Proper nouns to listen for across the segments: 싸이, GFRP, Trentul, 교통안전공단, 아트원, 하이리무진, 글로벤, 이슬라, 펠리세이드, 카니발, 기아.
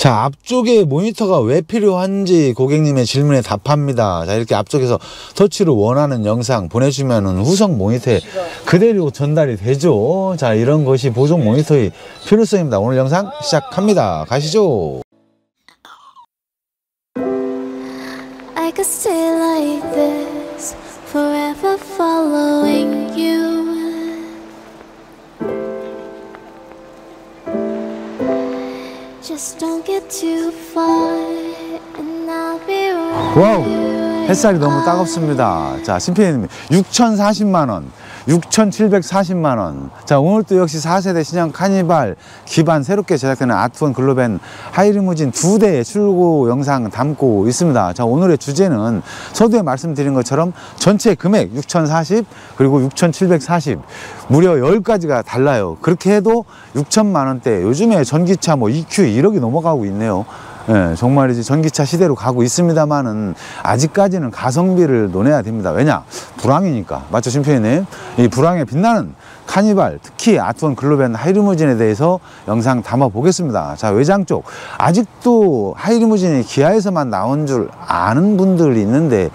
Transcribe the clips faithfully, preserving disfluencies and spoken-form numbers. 자, 앞쪽에 모니터가 왜 필요한지 고객님의 질문에 답합니다. 자, 이렇게 앞쪽에서 터치로 원하는 영상 보내주면은 후속 모니터에 그대로 전달이 되죠. 자, 이런 것이 보존 모니터의 필요성입니다. 오늘 영상 시작합니다. 가시죠. I could stay like this, forever following you. 와우, 햇살이 너무 따갑습니다. 자, 심피디님 육천사십만 원, 육천칠백사십만 원. 자, 오늘도 역시 사 세대 신형 카니발 기반 새롭게 제작되는 아트원 글로벤 하이리무진 두 대의 출고 영상 담고 있습니다. 자, 오늘의 주제는 서두에 말씀드린 것처럼 전체 금액 육천사십 그리고 육천칠백사십 무려 열 가지가 달라요. 그렇게 해도 육천만 원대, 요즘에 전기차 뭐 이큐 일억이 넘어가고 있네요. 예, 정말이지 전기차 시대로 가고 있습니다만은 아직까지는 가성비를 논해야 됩니다. 왜냐? 불황이니까. 맞죠, 심표님? 이 불황에 빛나는 카니발, 특히 아트원 글로벤 하이리무진에 대해서 영상 담아보겠습니다. 자, 외장 쪽 아직도 하이리무진이 기아에서만 나온 줄 아는 분들이 있는데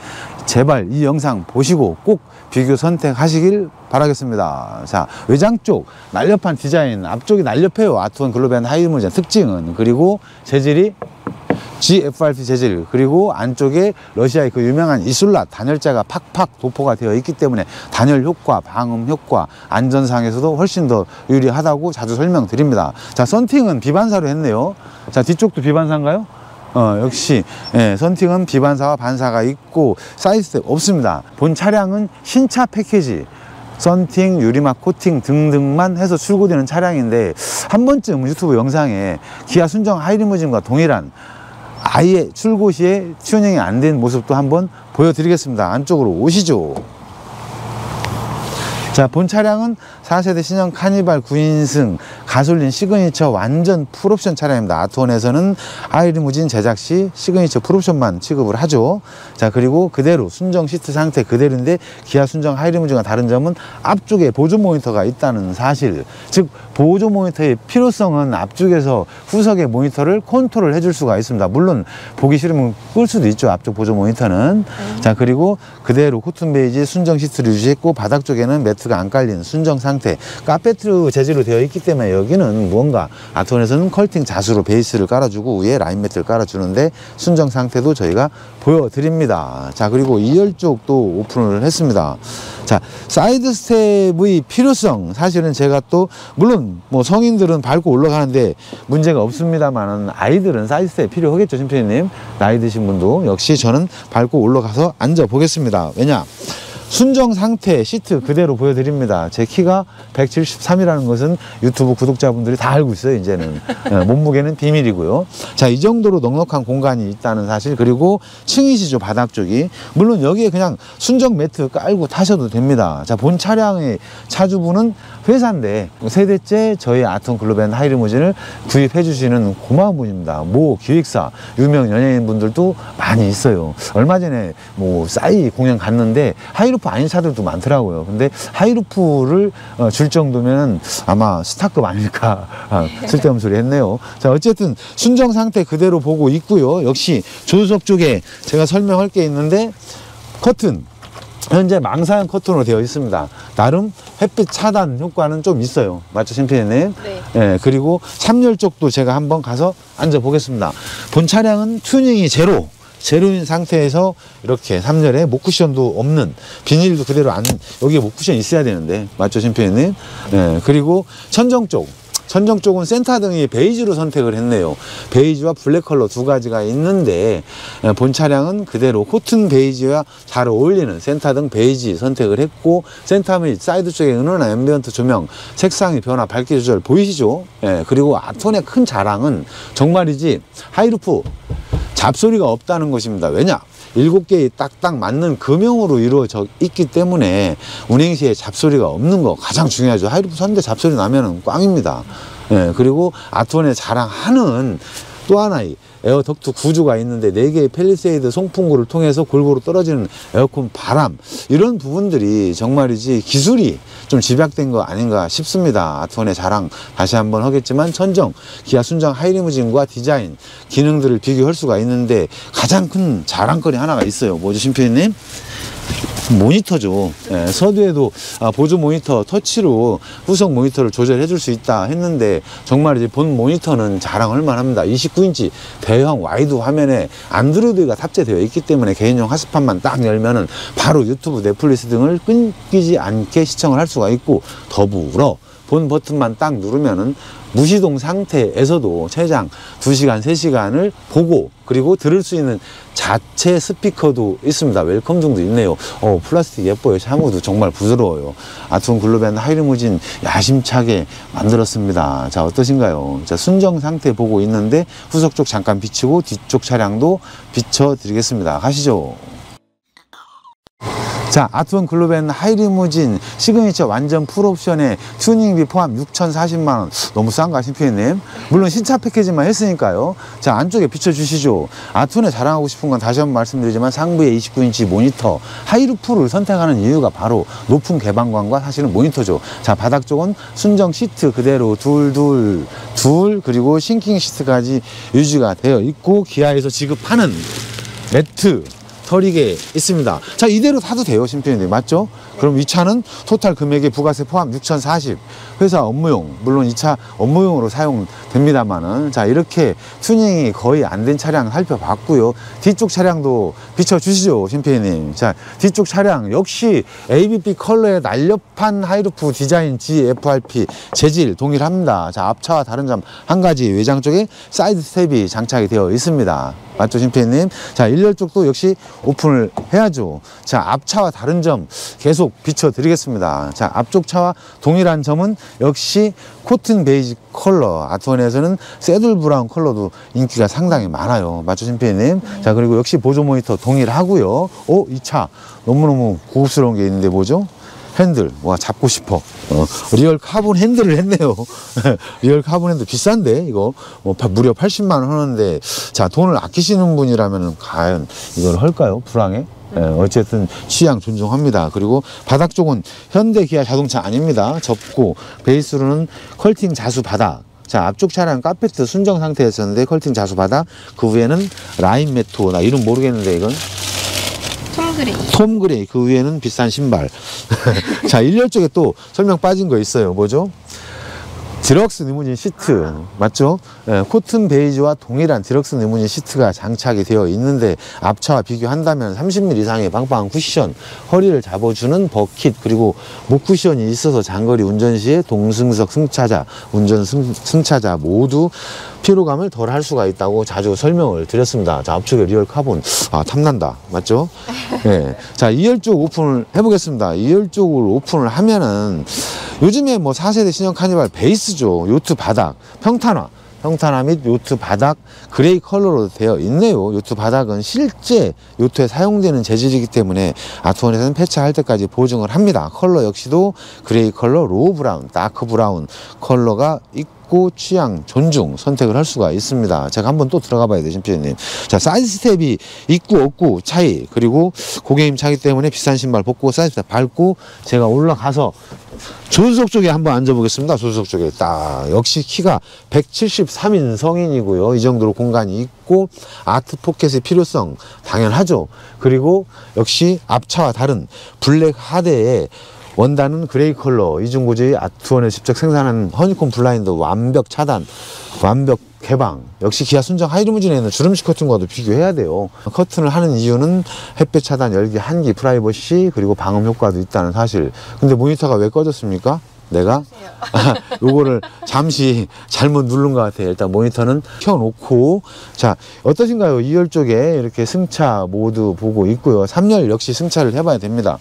제발 이 영상 보시고 꼭 비교 선택하시길 바라겠습니다. 자, 외장 쪽 날렵한 디자인, 앞쪽이 날렵해요. 아트원 글로벤 하이리무진 특징은. 그리고 재질이 지에프알피 재질, 그리고 안쪽에 러시아의 그 유명한 이슬라 단열재가 팍팍 도포가 되어 있기 때문에 단열 효과, 방음 효과, 안전상에서도 훨씬 더 유리하다고 자주 설명드립니다. 자, 선팅은 비반사로 했네요. 자, 뒤쪽도 비반사인가요? 어, 역시, 예, 선팅은 비반사와 반사가 있고, 사이드스텝 없습니다. 본 차량은 신차 패키지, 선팅, 유리막 코팅 등등만 해서 출고되는 차량인데, 한 번쯤 유튜브 영상에 기아 순정 하이리무진과 동일한 아예 출고 시에 튜닝이 안 된 모습도 한번 보여드리겠습니다. 안쪽으로 오시죠. 자, 본 차량은 사 세대 신형 카니발 구인승 가솔린 시그니처 완전 풀옵션 차량입니다. 아트원에서는 하이리무진 제작 시 시그니처 풀옵션만 취급을 하죠. 자, 그리고 그대로 순정 시트 상태 그대로인데 기아 순정 하이리무진과 다른 점은 앞쪽에 보조 모니터가 있다는 사실. 즉, 보조 모니터의 필요성은 앞쪽에서 후석의 모니터를 컨트롤 해줄 수가 있습니다. 물론 보기 싫으면 끌 수도 있죠, 앞쪽 보조 모니터는. 음. 자, 그리고 그대로 코튼 베이지 순정 시트를 유지했고, 바닥 쪽에는 매트 안 깔린 순정 상태, 카페트 재질로 되어 있기 때문에 여기는 무언가 아트원에서는 컬팅 자수로 베이스를 깔아주고 위에 라인 매트를 깔아주는데 순정 상태도 저희가 보여드립니다. 자, 그리고 이열 쪽도 오픈을 했습니다. 자, 사이드 스텝의 필요성, 사실은 제가 또 물론 뭐 성인들은 밟고 올라가는데 문제가 없습니다만은 아이들은 사이드 스텝 필요하겠죠, 심표님. 나이 드신 분도 역시 저는 밟고 올라가서 앉아 보겠습니다. 왜냐? 순정 상태 시트 그대로 보여드립니다. 제 키가 백칠십삼이라는 것은 유튜브 구독자분들이 다 알고 있어요, 이제는. 예, 몸무게는 비밀이고요. 자, 이 정도로 넉넉한 공간이 있다는 사실. 그리고 층이시죠, 바닥 쪽이. 물론 여기에 그냥 순정 매트 깔고 타셔도 됩니다. 자, 본 차량의 차주분은 회사인데 세대째 저희 아트원 글로벤 하이리무진을 구입해 주시는 고마운 분입니다. 모 기획사, 유명 연예인분들도 많이 있어요. 얼마 전에 뭐 싸이 공연 갔는데 하이리 하이루프 아닌 차들도 많더라고요. 근데 하이루프를 어, 줄 정도면 아마 스타급 아닐까. 아, 쓸데없는 소리 했네요. 자, 어쨌든 순정 상태 그대로 보고 있고요. 역시 조수석 쪽에 제가 설명할 게 있는데 커튼. 현재 망사형 커튼으로 되어 있습니다. 나름 햇빛 차단 효과는 좀 있어요. 맞죠, 심피디님? 네. 예, 그리고 삼열 쪽도 제가 한번 가서 앉아 보겠습니다. 본 차량은 튜닝이 제로. 제로인 상태에서 이렇게 삼열에 목쿠션도 없는, 비닐도 그대로 안, 여기에 목쿠션 있어야 되는데. 맞죠, 심표님? 예, 그리고 천정 쪽. 천정 쪽은 센터 등이 베이지로 선택을 했네요. 베이지와 블랙 컬러 두 가지가 있는데, 본 차량은 그대로 코튼 베이지와 잘 어울리는 센터 등 베이지 선택을 했고, 센터 및 사이드 쪽에 은은한 앰비언트 조명, 색상의 변화, 밝기 조절 보이시죠? 예, 그리고 아트원의 큰 자랑은 정말이지 하이루프 잡소리가 없다는 것입니다. 왜냐? 일곱 개의 딱딱 맞는 금형으로 이루어져 있기 때문에 운행 시에 잡소리가 없는 거 가장 중요하죠. 하이루프 섰는데 잡소리 나면은 꽝입니다. 예, 그리고 아트원의 자랑하는 또 하나의 에어덕트 구조가 있는데 네 개의 펠리세이드 송풍구를 통해서 골고루 떨어지는 에어컨 바람, 이런 부분들이 정말이지 기술이 좀 집약된 거 아닌가 싶습니다. 아트원의 자랑 다시 한번 하겠지만 천정, 기아 순정 하이리무진과 디자인, 기능들을 비교할 수가 있는데 가장 큰 자랑거리 하나가 있어요. 뭐죠, 심표님? 모니터죠. 예, 서두에도 아, 보조 모니터 터치로 후속 모니터를 조절해 줄 수 있다 했는데 정말 이제 본 모니터는 자랑할 만합니다. 이십구 인치 대형 와이드 화면에 안드로이드가 탑재되어 있기 때문에 개인용 하스판만 딱 열면은 바로 유튜브, 넷플릭스 등을 끊기지 않게 시청을 할 수가 있고, 더불어 본 버튼만 딱 누르면은 무시동 상태에서도 최장 두 시간, 세 시간을 보고 그리고 들을 수 있는 자체 스피커도 있습니다. 웰컴 등도 있네요. 어, 플라스틱 예뻐요. 샤무도 정말 부드러워요. 아트원 글로벤 하이리무진 야심차게 만들었습니다. 자, 어떠신가요? 자, 순정 상태 보고 있는데 후석 쪽 잠깐 비치고 뒤쪽 차량도 비춰드리겠습니다. 가시죠. 자, 아트원 글로벤 하이리무진 시그니처 완전 풀옵션에 튜닝비 포함 육천사십만 원. 너무 싼가, 심표님? 물론 신차 패키지만 했으니까요. 자, 안쪽에 비춰주시죠. 아트원에 자랑하고 싶은 건 다시 한번 말씀드리지만 상부의 이십구 인치 모니터, 하이루프를 선택하는 이유가 바로 높은 개방감과 사실은 모니터죠. 자, 바닥 쪽은 순정 시트 그대로 둘둘둘 둘, 그리고 싱킹 시트까지 유지가 되어 있고, 기아에서 지급하는 매트 터리게 있습니다. 자, 이대로 사도 돼요, 심표님. 맞죠? 그럼 이 차는 토탈 금액에 부가세 포함 육천사십, 회사 업무용, 물론 이 차 업무용으로 사용됩니다만은, 자, 이렇게 튜닝이 거의 안 된 차량 살펴봤고요. 뒤쪽 차량도 비춰주시죠, 심표님. 자, 뒤쪽 차량 역시 에이비피 컬러의 날렵한 하이루프 디자인, 지에프알피 재질 동일합니다. 자, 앞차와 다른 점 한 가지, 외장 쪽에 사이드 스텝이 장착이 되어 있습니다. 맞죠, 심표님? 자, 일렬 쪽도 역시 오픈을 해야죠. 자, 앞차와 다른 점 계속 비춰드리겠습니다. 자, 앞쪽 차와 동일한 점은 역시 코튼 베이지 컬러. 아트원에서는 새들 브라운 컬러도 인기가 상당히 많아요. 맞죠, 심표님? 네. 자, 그리고 역시 보조 모니터 동일하고요. 오, 이 차 너무너무 고급스러운 게 있는데 뭐죠? 핸들. 와, 잡고 싶어. 어, 리얼 카본 핸들을 했네요. 리얼 카본 핸들 비싼데 이거 뭐 무려 팔십만 원 하는데, 자, 돈을 아끼시는 분이라면 과연 이걸 할까요? 불황에? 예, 어쨌든 취향 존중합니다. 그리고 바닥 쪽은 현대 기아 자동차 아닙니다. 접고 베이스로는 컬팅 자수 바닥. 자, 앞쪽 차량 카페트 순정 상태였었는데 컬팅 자수 바닥, 그 위에는 라인 매트, 나 이름 모르겠는데 이건 톰그레이. 톰그레이. 그 위에는 비싼 신발. 자, 일렬 쪽에 또 설명 빠진 거 있어요. 뭐죠? 디럭스 리무진 시트. 맞죠? 예, 코튼 베이지와 동일한 디럭스 리무진 시트가 장착이 되어 있는데 앞차와 비교한다면 삼십 밀리미터 이상의 빵빵한 쿠션, 허리를 잡아주는 버킷, 그리고 목 쿠션이 있어서 장거리 운전 시에 동승석 승차자, 운전 승, 승차자 모두 피로감을 덜 할 수가 있다고 자주 설명을 드렸습니다. 자, 앞쪽에 리얼 카본. 아, 탐난다. 맞죠? 예. 자, 이열 쪽 오픈을 해보겠습니다. 이열 쪽을 오픈을 하면은 요즘에 뭐 사 세대 신형 카니발 베이스죠. 요트 바닥, 평탄화. 평탄화 및 요트 바닥 그레이 컬러로 되어 있네요. 요트 바닥은 실제 요트에 사용되는 재질이기 때문에 아트원에서는 폐차할 때까지 보증을 합니다. 컬러 역시도 그레이 컬러, 로우 브라운, 다크 브라운 컬러가 있고 취향 존중 선택을 할 수가 있습니다. 제가 한번 또 들어가 봐야 돼요, 심표님. 자, 사이드 스텝이 있고 없고 차이, 그리고 고객님 차기 때문에 비싼 신발 벗고 사이드 스텝 밟고 제가 올라가서 조수석 쪽에 한번 앉아보겠습니다. 조수석 쪽에 딱 역시 키가 백칠십삼 인 성인이고요. 이 정도로 공간이 있고 아트 포켓의 필요성 당연하죠. 그리고 역시 앞차와 다른 블랙 하대에 원단은 그레이 컬러, 이중고지 아트원에 직접 생산한 허니콤 블라인드 완벽 차단, 완벽 개방. 역시 기아 순정 하이리무진에는 주름식 커튼과도 비교해야 돼요. 커튼을 하는 이유는 햇볕 차단, 열기, 한기, 프라이버시, 그리고 방음 효과도 있다는 사실. 근데 모니터가 왜 꺼졌습니까? 내가 아, 요거를 잠시 잘못 누른 것 같아요. 일단 모니터는 켜놓고, 자, 어떠신가요? 이열 쪽에 이렇게 승차 모두 보고 있고요. 삼열 역시 승차를 해봐야 됩니다.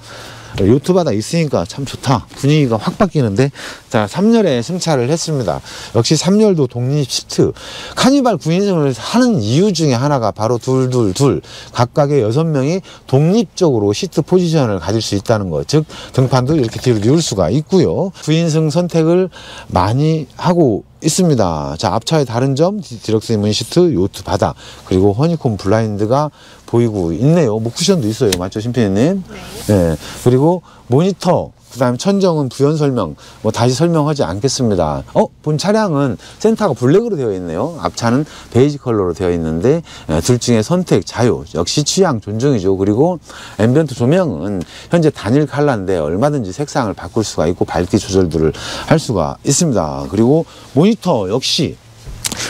요트바다 있으니까 참 좋다. 분위기가 확 바뀌는데. 자, 삼열에 승차를 했습니다. 역시 삼열도 독립 시트. 카니발 구인승을 하는 이유 중에 하나가 바로 둘둘둘 각각의 여섯 명이 독립적으로 시트 포지션을 가질 수 있다는 것. 즉 등판도 이렇게 뒤로 뉘울 수가 있고요. 구인승 선택을 많이 하고 있습니다. 자, 앞차의 다른 점, 디럭스 인문 시트, 요트 바닥, 그리고 허니콤 블라인드가 보이고 있네요. 뭐 쿠션도 있어요. 맞죠, 심피디님? 네. 예, 그리고 모니터, 그 다음에 천정은 부연 설명, 뭐 다시 설명하지 않겠습니다. 어? 본 차량은 센터가 블랙으로 되어 있네요. 앞차는 베이지 컬러로 되어 있는데, 둘 중에 선택, 자유, 역시 취향, 존중이죠. 그리고 앰비언트 조명은 현재 단일 컬러인데 얼마든지 색상을 바꿀 수가 있고 밝기 조절들을 할 수가 있습니다. 그리고 모니터 역시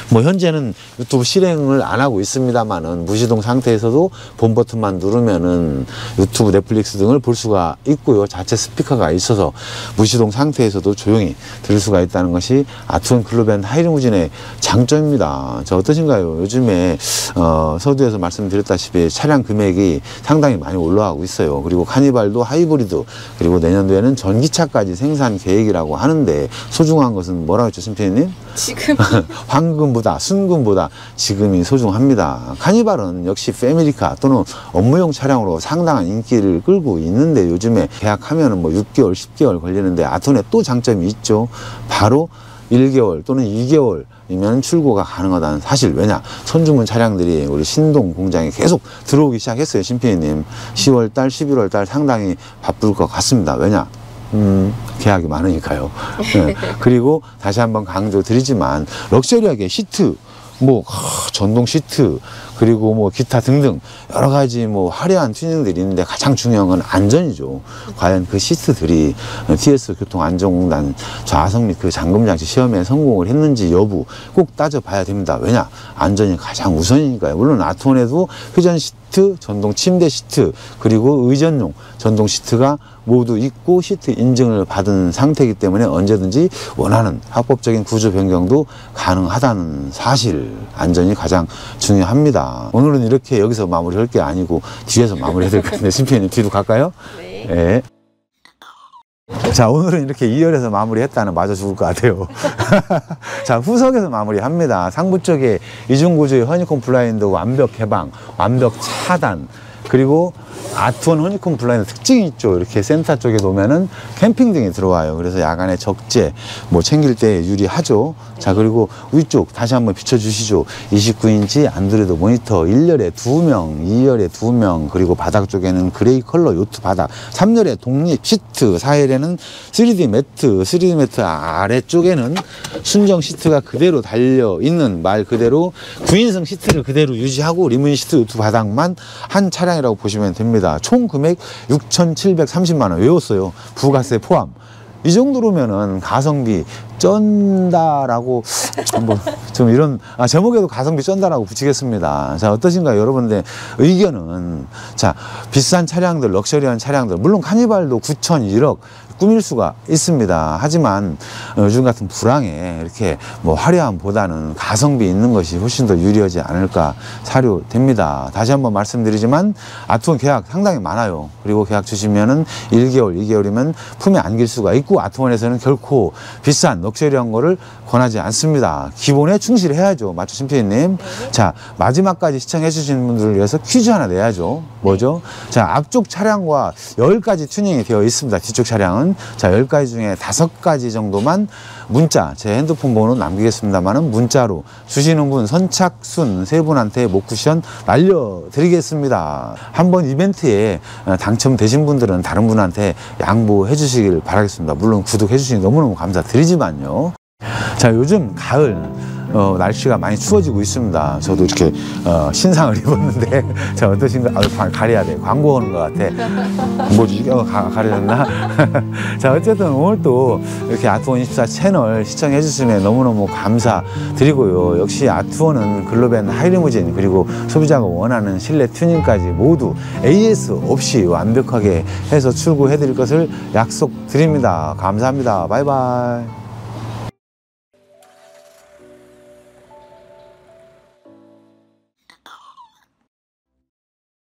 뭐 현재는 유튜브 실행을 안 하고 있습니다만은 무시동 상태에서도 본 버튼만 누르면은 유튜브, 넷플릭스 등을 볼 수가 있고요. 자체 스피커가 있어서 무시동 상태에서도 조용히 들을 수가 있다는 것이 아트원 글로벤 하이리무진의 장점입니다. 저 어떠신가요? 요즘에 어, 서두에서 말씀드렸다시피 차량 금액이 상당히 많이 올라가고 있어요. 그리고 카니발도 하이브리드, 그리고 내년도에는 전기차까지 생산 계획이라고 하는데, 소중한 것은 뭐라고 했죠, 심피디님? 지금 황금보다 순금보다 지금이 소중합니다. 카니발은 역시 패밀리카 또는 업무용 차량으로 상당한 인기를 끌고 있는데, 요즘에 계약하면 뭐 육 개월, 십 개월 걸리는데 아트원에 또 장점이 있죠. 바로 일 개월 또는 이 개월이면 출고가 가능하다는 사실. 왜냐, 선주문 차량들이 우리 신동 공장에 계속 들어오기 시작했어요, 심피디님. 시월 달, 십일월 달 상당히 바쁠 것 같습니다. 왜냐, 음, 계약이 많으니까요. 네. 그리고 다시 한번 강조 드리지만, 럭셔리하게 시트, 뭐 하, 전동 시트, 그리고 뭐 기타 등등 여러 가지 뭐 화려한 튜닝들이 있는데, 가장 중요한 건 안전이죠. 과연 그 시트들이 티에스 교통안전공단 좌석 및 그 잠금장치 시험에 성공을 했는지 여부 꼭 따져봐야 됩니다. 왜냐, 안전이 가장 우선이니까요. 물론 아트원에도 회전 시트, 전동 침대 시트, 그리고 의전용 전동 시트가 모두 있고 시트 인증을 받은 상태이기 때문에 언제든지 원하는 합법적인 구조 변경도 가능하다는 사실. 안전이 가장 중요합니다. 오늘은 이렇게 여기서 마무리할 게 아니고 뒤에서 마무리해야 될 것 같은데, 심피디님 뒤로 갈까요? 네. 네. 자, 오늘은 이렇게 이 열에서 마무리했다는, 맞아 죽을 것 같아요. 자, 후석에서 마무리합니다. 상부 쪽에 이중구조의 허니콤 블라인드 완벽 개방, 완벽 차단, 그리고 아트원 허니콤 블라인드 특징이 있죠. 이렇게 센터 쪽에 놓으면은 캠핑등이 들어와요. 그래서 야간에 적재 뭐 챙길 때 유리하죠. 자, 그리고 위쪽 다시 한번 비춰주시죠. 이십구 인치 안드로이드 모니터, 일 열에 두 명, 이 열에 두 명, 그리고 바닥 쪽에는 그레이 컬러 요트 바닥, 삼 열에 독립 시트, 사 열에는 쓰리 디 매트, 쓰리 디 매트 아래쪽에는 순정 시트가 그대로 달려있는, 말 그대로 구인승 시트를 그대로 유지하고 리무진 시트 요트 바닥만 한 차량이라고 보시면 됩니다. 총 금액 육천칠백삼십만 원. 외웠어요. 부가세 포함. 이 정도로면은 가성비 쩐다라고, 뭐 좀 이런, 아, 제목에도 가성비 쩐다라고 붙이겠습니다. 자, 어떠신가요, 여러분들 의견은? 자, 비싼 차량들, 럭셔리한 차량들, 물론 카니발도 구천, 일억 꾸밀 수가 있습니다. 하지만 요즘 같은 불황에 이렇게 뭐 화려함보다는 가성비 있는 것이 훨씬 더 유리하지 않을까 사료됩니다. 다시 한번 말씀드리지만 아트원 계약 상당히 많아요. 그리고 계약 주시면은 일 개월, 이 개월이면 품에 안길 수가 있고, 아트원에서는 결코 비싼 럭셔리한 거를 권하지 않습니다. 기본에 충실해야죠. 맞죠, 심피디님? 자, 마지막까지 시청해주신 분들을 위해서 퀴즈 하나 내야죠. 뭐죠? 자, 앞쪽 차량과 열 가지 튜닝이 되어 있습니다. 뒤쪽 차량은. 자, 열 가지 중에 다섯 가지 정도만 문자, 제 핸드폰 번호는 남기겠습니다만은 문자로 주시는 분 선착순 세 분한테 목쿠션 날려드리겠습니다. 한번 이벤트에 당첨되신 분들은 다른 분한테 양보해 주시길 바라겠습니다. 물론 구독해 주시니 너무너무 감사드리지만요. 자, 요즘 가을 어, 날씨가 많이 추워지고 있습니다. 저도 이렇게 어, 신상을 입었는데 자, 어떠신가? 아, 가려야 돼. 광고하는 것 같아. 뭐지? 어, 가려졌나? 자, 어쨌든 오늘 또 이렇게 아트원 이십사 채널 시청해 주시면 너무너무 감사드리고요. 역시 아트원은 글로벤 하이리무진, 그리고 소비자가 원하는 실내 튜닝까지 모두 에이 에스 없이 완벽하게 해서 출고해 드릴 것을 약속드립니다. 감사합니다. 바이바이.